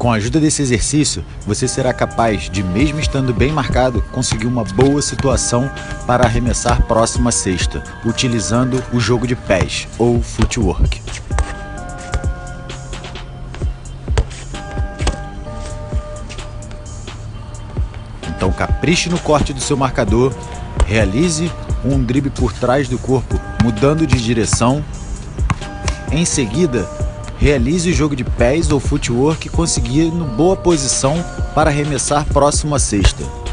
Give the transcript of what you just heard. Com a ajuda desse exercício, você será capaz de, mesmo estando bem marcado, conseguir uma boa situação para arremessar próximo à cesta, utilizando o jogo de pés ou footwork. Então capriche no corte do seu marcador, realize um drible por trás do corpo, mudando de direção. Em seguida, realize o jogo de pés ou footwork, conseguindo boa posição para arremessar próximo à cesta.